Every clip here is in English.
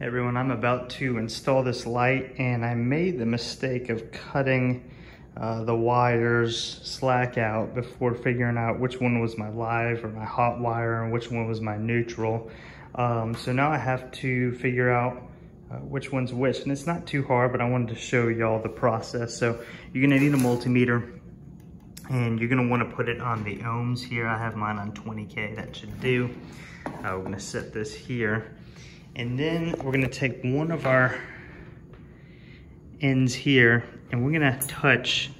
Everyone, I'm about to install this light and I made the mistake of cutting the wires slack out before figuring out which one was my live or my hot wire and which one was my neutral. So now I have to figure out which one's which, and it's not too hard, but I wanted to show y'all the process. So you're gonna need a multimeter and you're gonna wanna put it on the ohms here. I have mine on 20K, that should do. We're gonna set this here. And then we're gonna take one of our ends here and we're gonna touch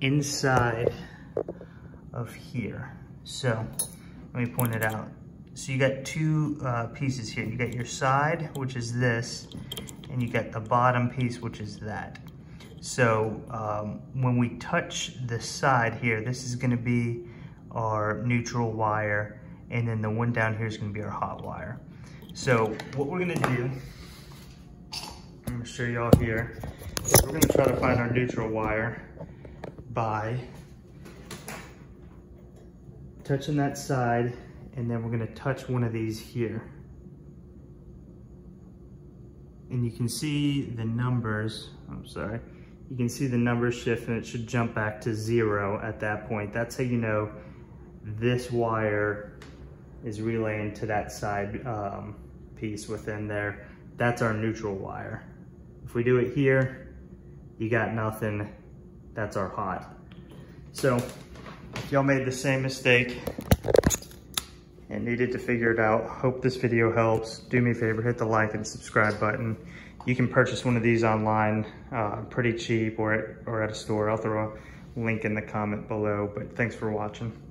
inside of here. So let me point it out. So you got two pieces here. You got your side, which is this, and you got the bottom piece, which is that. So when we touch the side here, this is gonna be our neutral wire, and then the one down here is gonna be our hot wire. So what we're gonna do, I'm gonna show y'all here, is we're gonna try to find our neutral wire by touching that side, and then we're gonna touch one of these here. And you can see the numbers, I'm sorry, you can see the numbers shift and it should jump back to 0 at that point. That's how you know this wire is relaying to that side piece within there. That's our neutral wire. If we do it here, you got nothing. That's our hot. So if y'all made the same mistake and needed to figure it out, hope this video helps. Do me a favor, hit the like and subscribe button. You can purchase one of these online pretty cheap, or at a store. I'll throw a link in the comment below, but thanks for watching.